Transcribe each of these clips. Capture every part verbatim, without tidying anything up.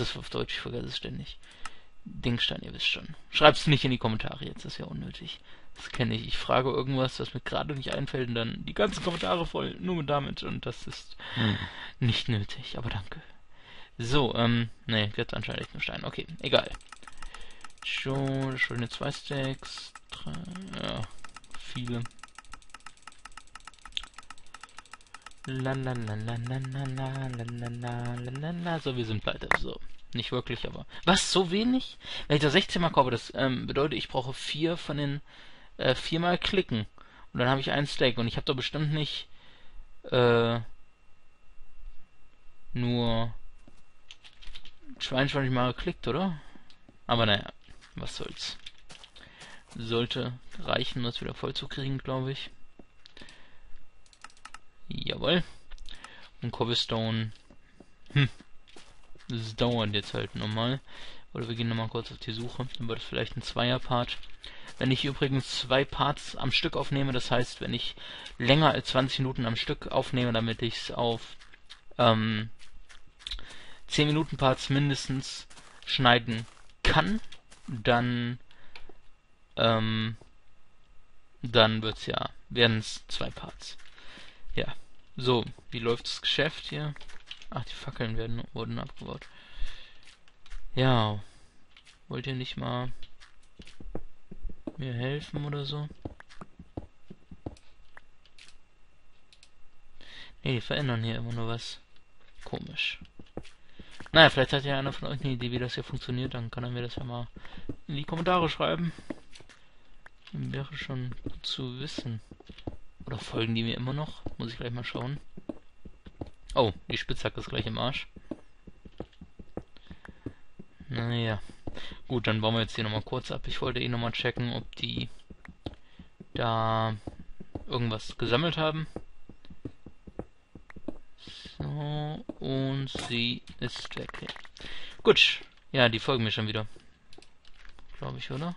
heißt das auf Deutsch? Ich vergesse es ständig. Dingstein, ihr wisst schon. Schreibt's nicht in die Kommentare jetzt, das ist ja unnötig. Das kenne ich. Ich frage irgendwas, was mir gerade nicht einfällt und dann die ganzen Kommentare voll, nur mit damit, und das ist hm. nicht nötig, aber danke. So, ähm, ne, gibt's anscheinend echt nur Stein. Okay, egal. Schon, schöne zwei Stacks, drei, ja, viele. La la la la la la la la la la. So, wir sind pleite. So. Nicht wirklich, aber. Was? So wenig? Wenn ich da sechzehn Mal kaufe, das ähm, bedeutet, ich brauche vier von den äh, vier Mal klicken. Und dann habe ich einen Stack. Und ich habe da bestimmt nicht äh, nur zweiundzwanzig Mal geklickt, oder? Aber naja, was soll's. Sollte reichen, um das wieder voll zu kriegen, glaube ich. Jawohl. Und Cobblestone. Hm. Das dauert jetzt halt nochmal. Oder wir gehen nochmal kurz auf die Suche. Dann wird es vielleicht ein Zweier-Part. Wenn ich übrigens zwei Parts am Stück aufnehme, das heißt, wenn ich länger als zwanzig Minuten am Stück aufnehme, damit ich es auf ähm, zehn Minuten Parts mindestens schneiden kann, dann ähm, dann wird's ja, werden es zwei Parts. Ja, so, wie läuft das Geschäft hier? Ach, die Fackeln werden, wurden abgebaut. Ja, wollt ihr nicht mal mir helfen oder so? Ne, die verändern hier immer nur was. Komisch. Naja, vielleicht hat ja einer von euch eine Idee, wie das hier funktioniert. Dann kann er mir das ja mal in die Kommentare schreiben. Wäre schon gut zu wissen. Oder folgen die mir immer noch? Muss ich gleich mal schauen. Oh, die Spitzhacke ist gleich im Arsch. Naja. Gut, dann bauen wir jetzt hier nochmal kurz ab. Ich wollte eh nochmal checken, ob die da irgendwas gesammelt haben. So, und sie ist weg. Okay. Gut. Ja, die folgen mir schon wieder. Glaube ich, oder?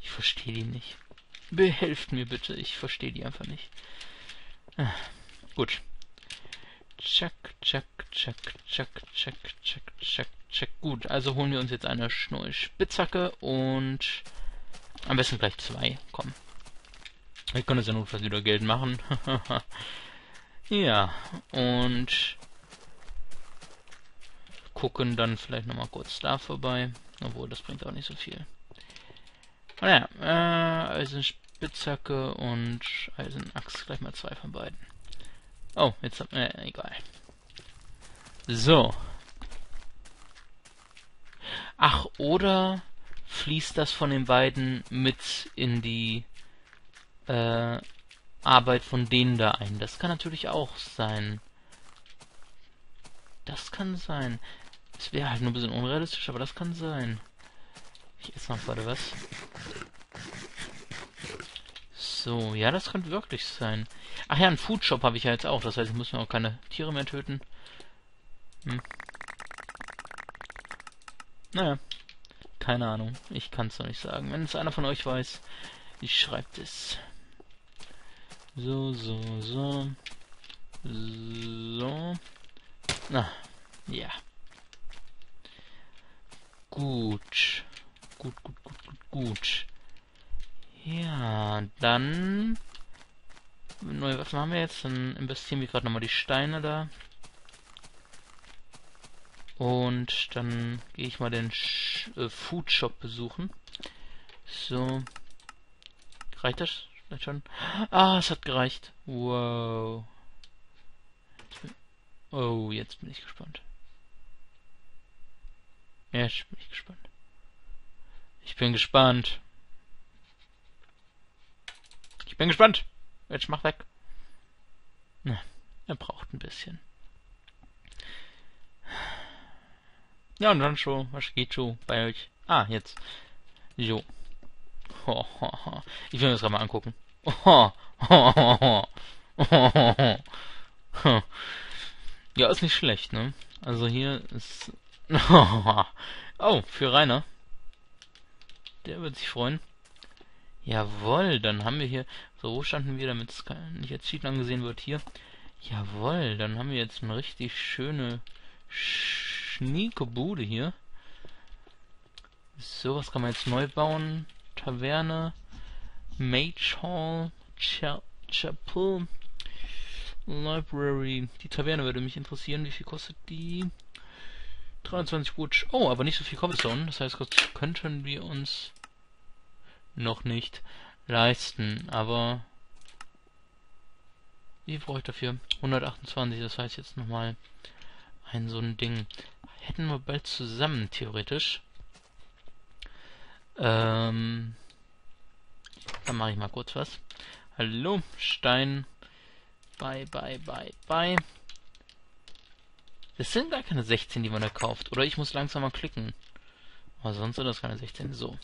Ich verstehe die nicht. Behelft mir bitte, ich verstehe die einfach nicht. Ah, gut. Check, check, check, check, check, check, check, check. Gut, also holen wir uns jetzt eine neue Spitzhacke und am besten gleich zwei. Komm. Wir können uns ja notfalls wieder Geld machen. Ja, und gucken dann vielleicht nochmal kurz da vorbei. Obwohl, das bringt auch nicht so viel. Naja, äh, Eisenspitzhacke und Eisenachs, gleich mal zwei von beiden. Oh, jetzt haben wir, äh, egal. So. Ach, oder fließt das von den beiden mit in die äh, Arbeit von denen da ein? Das kann natürlich auch sein. Das kann sein. Es wäre halt nur ein bisschen unrealistisch, aber das kann sein. Ich esse noch gerade was. So, ja, das könnte wirklich sein. Ach ja, einen Foodshop habe ich ja jetzt auch. Das heißt, ich muss mir auch keine Tiere mehr töten. Hm. Naja. Keine Ahnung. Ich kann es noch nicht sagen. Wenn es einer von euch weiß, ich schreibe es. So, so, so. So. Na, ja. Gut. Gut, gut, gut, gut, gut. Ja, dann... Neue Waffen haben wir jetzt. Dann investieren wir gerade nochmal die Steine da. Und dann gehe ich mal den Sch äh, Food Shop besuchen. So. Reicht das vielleicht schon? Ah, es hat gereicht. Wow. Oh, jetzt bin ich gespannt. Ja, jetzt bin ich gespannt. Ich bin gespannt. Ich bin gespannt. Jetzt mach weg. Na, er braucht ein bisschen. Ja, und dann schon. Was geht schon bei euch? Ah, jetzt. Jo. Ho, ho, ho. Ich will mir das gerade mal angucken. Ho, ho, ho, ho. Ho, ho, ho. Ja, ist nicht schlecht, ne? Also hier ist... Oh, für Rainer. Der wird sich freuen. Jawohl, dann haben wir hier... So, wo standen wir, damit es nicht als Cheat angesehen wird? Hier. Jawohl, dann haben wir jetzt eine richtig schöne schnieke Bude hier. So, was kann man jetzt neu bauen? Taverne, Mage Hall, Cha Chapel, Library. Die Taverne würde mich interessieren. Wie viel kostet die? dreiundzwanzig Wood. Oh, aber nicht so viel Cobblestone. Das heißt, das könnten wir uns noch nicht leisten. Aber wie brauche ich dafür? hundertachtundzwanzig. Das heißt jetzt nochmal ein so ein Ding. Hätten wir bald zusammen, theoretisch. Ähm, dann mache ich mal kurz was. Hallo, Stein. Bye, bye, bye, bye. Das sind gar keine sechzehn, die man da kauft. Oder ich muss langsamer klicken. Aber sonst sind das keine sechzehn. So.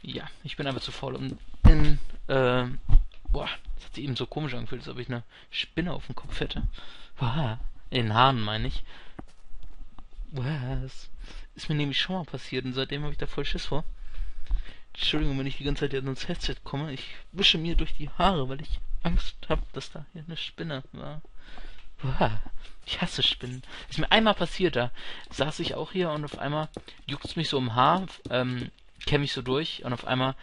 Ja, ich bin aber zu faul, um in, äh, boah, das hat sich eben so komisch angefühlt, als ob ich eine Spinne auf dem Kopf hätte. Boah, in den Haaren meine ich. Was? Ist mir nämlich schon mal passiert und seitdem habe ich da voll Schiss vor. Entschuldigung, wenn ich die ganze Zeit jetzt ins Headset komme. Ich wische mir durch die Haare, weil ich Angst habe, dass da hier eine Spinne war. Boah, ich hasse Spinnen. Ist mir einmal passiert, da saß ich auch hier und auf einmal juckt es mich so im Haar, ähm, kämme ich so durch und auf einmal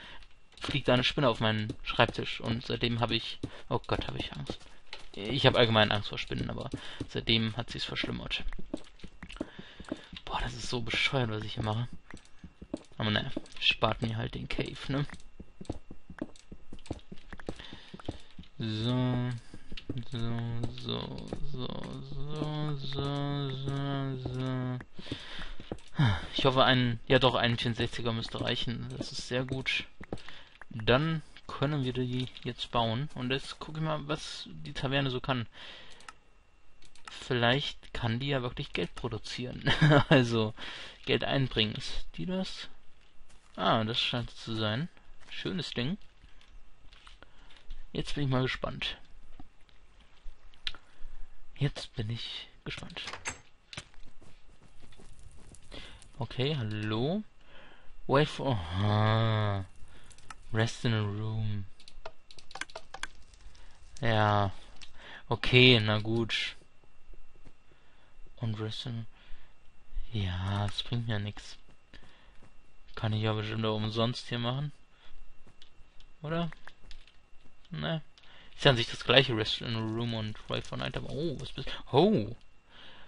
fliegt da eine Spinne auf meinen Schreibtisch. Und seitdem habe ich... Oh Gott, habe ich Angst. Ich habe allgemein Angst vor Spinnen, aber seitdem hat sie es verschlimmert. Boah, das ist so bescheuert, was ich hier mache. Aber naja, spart mir halt den Cave, ne? So... So, so, so, so, so, so, so. Ich hoffe, ein, ja doch, ein vierundsechziger müsste reichen. Das ist sehr gut. Dann können wir die jetzt bauen. Und jetzt gucke ich mal, was die Taverne so kann. Vielleicht kann die ja wirklich Geld produzieren. Also, Geld einbringen. Ist die das? Ah, das scheint zu sein. Schönes Ding. Jetzt bin ich mal gespannt. Jetzt bin ich gespannt. Okay, hallo. Wave. Oh, aha. Rest in a room. Ja. Okay, na gut. Und Rest in. Ja, es bringt mir nichts. Kann ich ja bestimmt auch umsonst hier machen. Oder? Ne? Ist ja an sich das gleiche, Rest in a Room und Right for Night, aber oh, was bist du? Oh!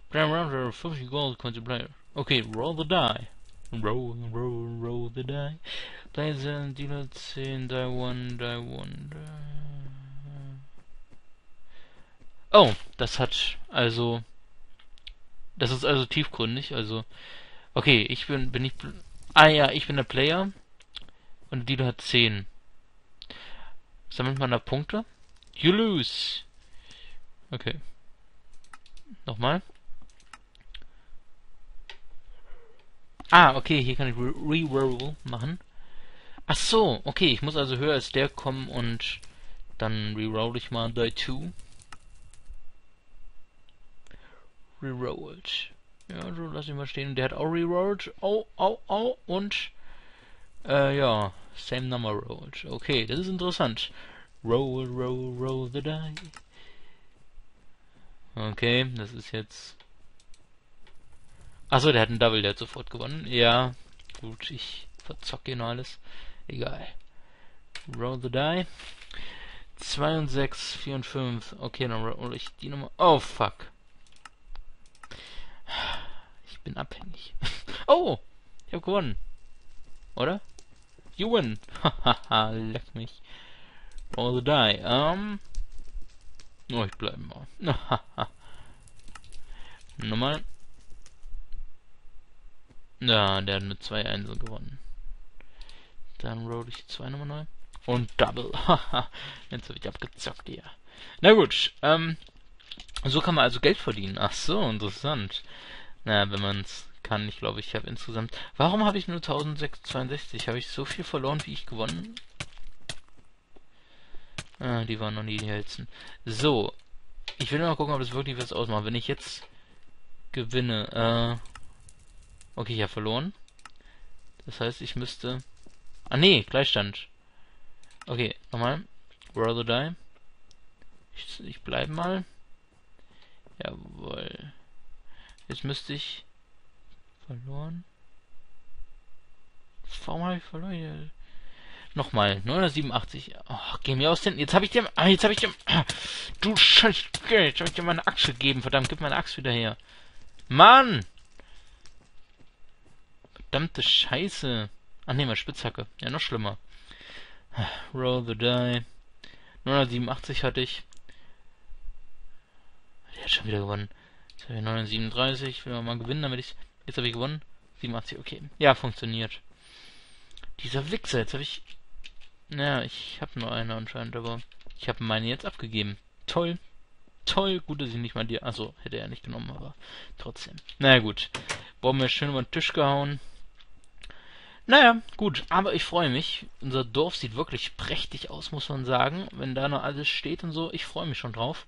Plan around fünfzig Gold, Quantum Player. Okay, roll the die. Roll, roll, roll the die. Play the dealer zehn, die one, die one, die. Oh, das hat also. Das ist also tiefgründig, also. Okay, ich bin, bin ich. Ah ja, ich bin der Player. Und der Dealer hat zehn. Sammelt man da Punkte? You lose. Okay. Nochmal. Ah, okay, hier kann ich Reroll machen. Ach so, okay, ich muss also höher als der kommen und dann reroll ich mal die zwei. Rerollt. Ja, so lass ich mal stehen. Der hat auch rerollt. Au, au, au. Und, äh, ja. Same number rolled. Okay, das ist interessant. Roll, roll, roll the die. Okay, das ist jetzt... Achso, der hat einen Double, der hat sofort gewonnen. Ja, gut, ich verzocke hier noch alles. Egal. Roll the die. zwei und sechs, vier und fünf. Okay, dann roll ich die Nummer... Oh, fuck. Ich bin abhängig. Oh, ich habe gewonnen. Oder? You win. Hahaha, leck mich. Roll the die. Ähm. Um, oh, ich bleibe mal. Nochmal. Na, ja, der hat mit zwei Einsen gewonnen. Dann roll ich die zwei nochmal neu. Und Double. Haha. Jetzt habe ich abgezockt hier. Ja. Na gut. Ähm. So kann man also Geld verdienen. Ach so, interessant. Na, wenn man's kann, ich glaube, ich habe insgesamt. Warum habe ich nur eintausendsechshundertzweiundsechzig? Habe ich so viel verloren, wie ich gewonnen? Ah, die waren noch nie die hellsten. So. Ich will mal gucken, ob das wirklich was ausmacht. Wenn ich jetzt gewinne, äh. Okay, ich habe verloren. Das heißt, ich müsste. Ah, nee, Gleichstand. Okay, nochmal. Roll the die. Ich, ich bleibe mal. Jawohl. Jetzt müsste ich... Verloren. Warum habe ich verloren? Nochmal. neunhundertsiebenundachtzig. Oh, geh mir aus den... Jetzt habe ich dem... Ah, jetzt habe ich dem... Ah, du Scheiße. Jetzt habe ich dir meine Axt gegeben. Verdammt, gib meine Axt wieder her. Mann! Verdammte Scheiße. Ach ne, meine Spitzhacke. Ja, noch schlimmer. Roll the die. neunhundertsiebenundachtzig hatte ich. Der hat schon wieder gewonnen. Jetzt habe ich neunhundertsiebenunddreißig. Will man mal gewinnen, damit ich... Jetzt habe ich gewonnen. siebenundachtzig, okay. Ja, funktioniert. Dieser Wichser, jetzt habe ich... Naja, ich habe nur eine anscheinend, aber ich habe meine jetzt abgegeben. Toll. Toll. Gut, dass ich nicht mal die... Achso, hätte er nicht genommen, aber trotzdem. Naja, gut. Boah, mir schön über den Tisch gehauen. Naja, gut. Aber ich freue mich. Unser Dorf sieht wirklich prächtig aus, muss man sagen. Wenn da noch alles steht und so. Ich freue mich schon drauf.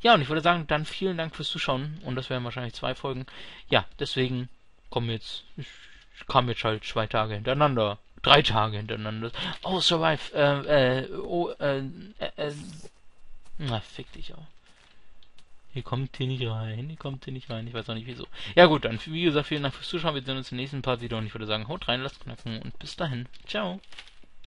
Ja, und ich würde sagen, dann vielen Dank fürs Zuschauen. Und das wären wahrscheinlich zwei Folgen. Ja, deswegen kommen jetzt... Ich kam jetzt halt zwei Tage hintereinander. Drei Tage hintereinander. Oh, Survive. Äh, äh, oh, äh, äh, na, fick dich auch. Ihr kommt hier nicht rein, ihr kommt hier nicht rein. Ich weiß auch nicht wieso. Ja gut, dann wie gesagt, vielen Dank fürs Zuschauen. Wir sehen uns im nächsten Part wieder und ich würde sagen, haut rein, lasst knacken und bis dahin. Ciao.